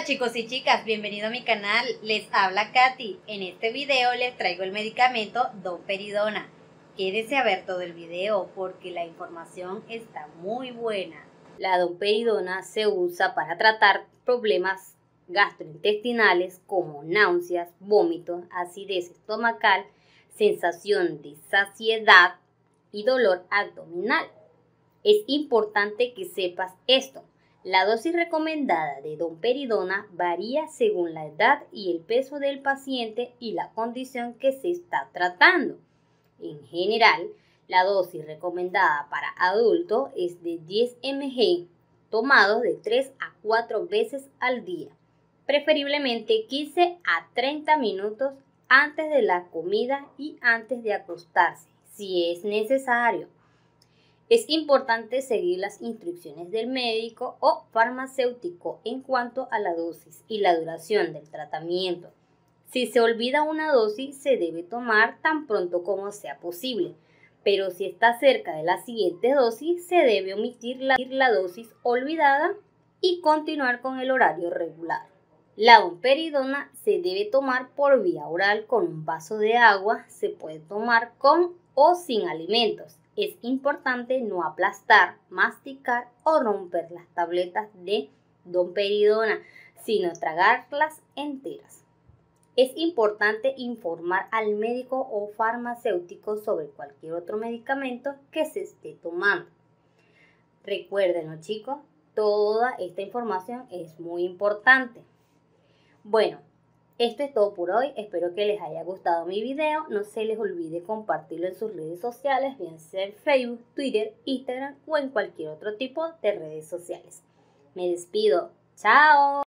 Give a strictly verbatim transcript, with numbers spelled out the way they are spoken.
Hola chicos y chicas, bienvenido a mi canal, les habla Katy. En este video les traigo el medicamento Domperidona. Quédese a ver todo el video porque la información está muy buena. La Domperidona se usa para tratar problemas gastrointestinales como náuseas, vómitos, acidez estomacal, sensación de saciedad y dolor abdominal. Es importante que sepas esto. La dosis recomendada de Domperidona varía según la edad y el peso del paciente y la condición que se está tratando. En general, la dosis recomendada para adultos es de diez miligramos tomados de tres a cuatro veces al día, preferiblemente quince a treinta minutos antes de la comida y antes de acostarse, si es necesario. Es importante seguir las instrucciones del médico o farmacéutico en cuanto a la dosis y la duración del tratamiento. Si se olvida una dosis, se debe tomar tan pronto como sea posible, pero si está cerca de la siguiente dosis, se debe omitir la, la dosis olvidada y continuar con el horario regular. La domperidona se debe tomar por vía oral con un vaso de agua, se puede tomar con o sin alimentos. Es importante no aplastar, masticar o romper las tabletas de domperidona, sino tragarlas enteras. Es importante informar al médico o farmacéutico sobre cualquier otro medicamento que se esté tomando. Recuérdenlo, chicos, toda esta información es muy importante. Bueno, esto es todo por hoy, espero que les haya gustado mi video, no se les olvide compartirlo en sus redes sociales, bien sea en Facebook, Twitter, Instagram o en cualquier otro tipo de redes sociales. Me despido, chao.